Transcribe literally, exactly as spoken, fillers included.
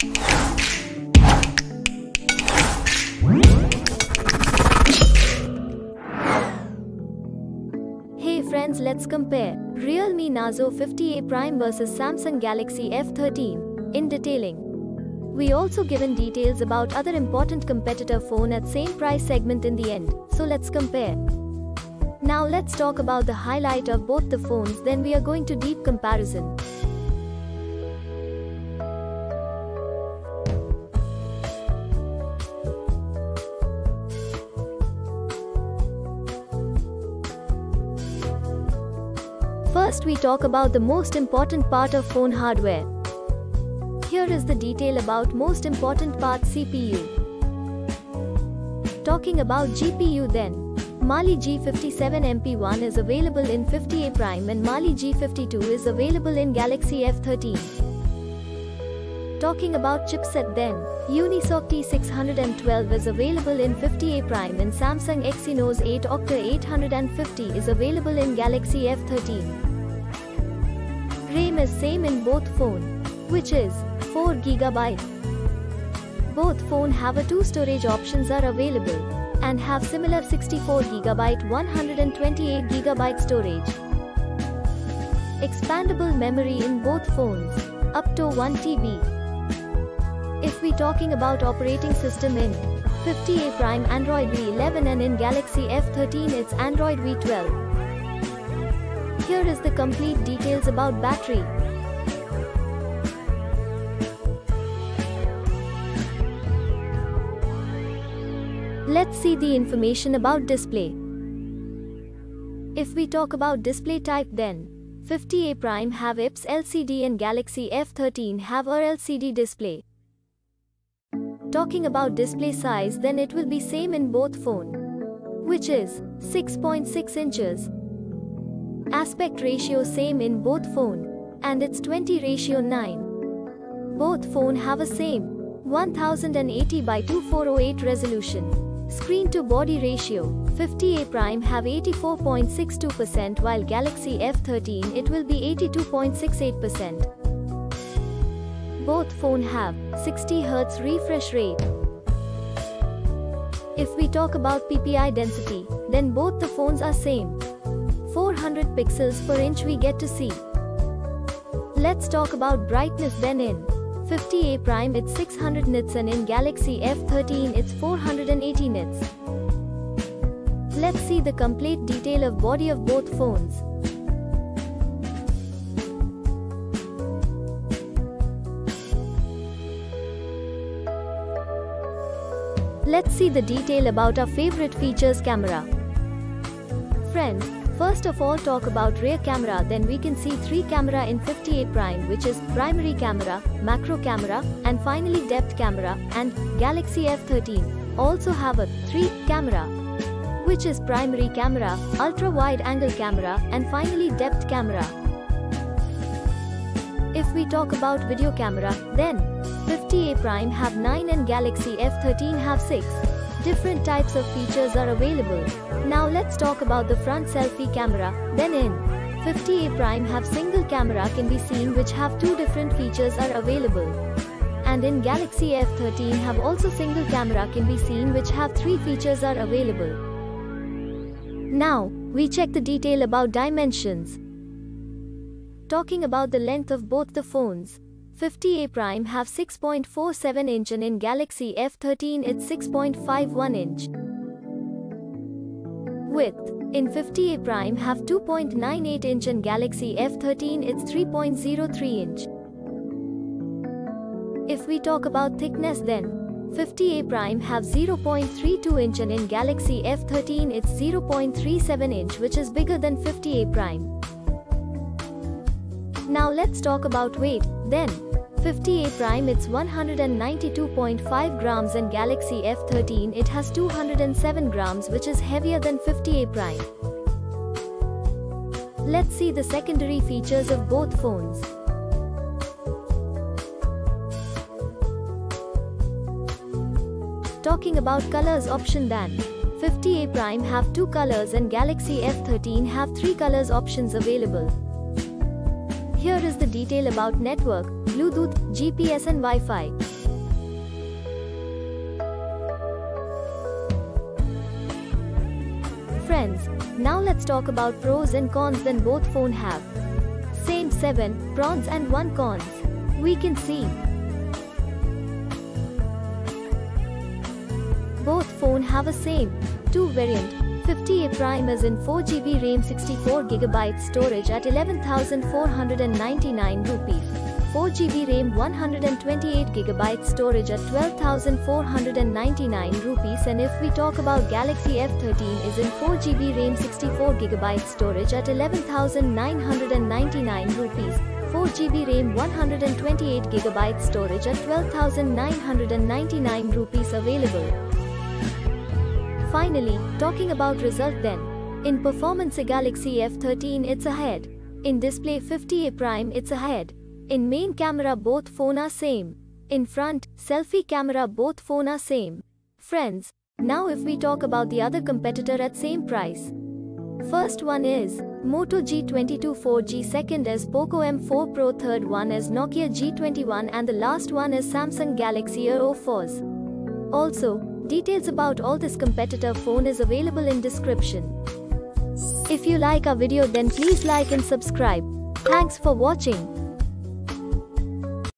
Hey friends, let's compare realme Narzo fifty A prime versus Samsung Galaxy F thirteen in detailing. We also given details about other important competitor phone at same price segment in the end, so let's compare. Now let's talk about the highlight of both the phones, then we are going to deep comparison. First we talk about the most important part of phone hardware. Here is the detail about most important part, C P U. Talking about G P U then, Mali G fifty-seven M P one is available in fifty A Prime and Mali G fifty-two is available in Galaxy F thirteen. Talking about chipset then, Unisoc T six twelve is available in fifty A Prime and Samsung Exynos eight Octa eight hundred fifty is available in Galaxy F thirteen. RAM is same in both phone, which is four gigabytes. Both phone have a two storage options are available and have similar sixty-four gigabyte one hundred twenty-eight gigabyte storage. Expandable memory in both phones up to one terabyte. If we talking about operating system in fifty A Prime, Android V eleven and in Galaxy F thirteen it's Android V twelve. Here is the complete details about battery. Let's see the information about display. If we talk about display type then, fifty A Prime have I P S L C D and Galaxy F thirteen have R L C D display. Talking about display size then it will be same in both phone, which is six point six inches. Aspect ratio same in both phone, and it's twenty ratio nine. Both phone have a same one thousand eighty by two thousand four hundred eight resolution. Screen to body ratio, fifty A Prime have eighty-four point six two percent while Galaxy F thirteen it will be eighty-two point six eight percent. Both phone have sixty hertz refresh rate. If we talk about P P I density, then both the phones are same. four hundred pixels per inch we get to see. Let's talk about brightness then in fifty A Prime it's six hundred nits and in Galaxy F thirteen it's four hundred eighty nits. Let's see the complete detail of body of both phones. Let's see the detail about our favorite features, camera. Friends, first of all talk about rear camera then we can see three camera in fifty A Prime, which is primary camera, macro camera and finally depth camera, and Galaxy F thirteen also have a three camera, which is primary camera, ultra wide angle camera and finally depth camera. If we talk about video camera then fifty A Prime have nine and Galaxy F thirteen have six. Different types of features are available. Now let's talk about the front selfie camera, then in fifty A Prime have single camera can be seen which have two different features are available. And in Galaxy F thirteen have also single camera can be seen which have three features are available. Now, we check the detail about dimensions. Talking about the length of both the phones. fifty A Prime have six point four seven inch and in Galaxy F thirteen it's six point five one inch. Width, in fifty A Prime have two point nine eight inch and Galaxy F thirteen it's three point zero three inch. If we talk about thickness then, fifty A Prime have zero point three two inch and in Galaxy F thirteen it's zero point three seven inch, which is bigger than fifty A Prime. Now let's talk about weight, then, fifty A Prime it's one hundred ninety-two point five grams and Galaxy F thirteen it has two hundred seven grams, which is heavier than fifty A Prime. Let's see the secondary features of both phones. Talking about colors option then, fifty A Prime have two colors and Galaxy F thirteen have three colors options available. Here is the detail about network, Bluetooth, G P S and Wi-Fi. Friends, now let's talk about pros and cons then both phone have. Same seven pros and one cons. We can see both phone have a same two variant. fifty A prime is in four G B RAM, sixty-four G B storage at eleven thousand four hundred ninety-nine rupees. four G B RAM, one hundred twenty-eight G B storage at twelve thousand four hundred ninety-nine rupees. And if we talk about Galaxy F thirteen is in four G B RAM, sixty-four G B storage at eleven thousand nine hundred ninety-nine rupees. four G B RAM, one hundred twenty-eight G B storage at twelve thousand nine hundred ninety-nine rupees available. Finally, talking about result then. In performance, a Galaxy F thirteen it's ahead. In display, fifty A prime it's ahead. In main camera, both phone are same. In front, selfie camera, both phone are same. Friends, now if we talk about the other competitor at same price. First one is Moto G twenty-two four G, second is Poco M four Pro, third one is Nokia G twenty-one and the last one is Samsung Galaxy A zero fours. Also, details about all this competitor phone is available in description. If you like our video then please like and subscribe. Thanks for watching.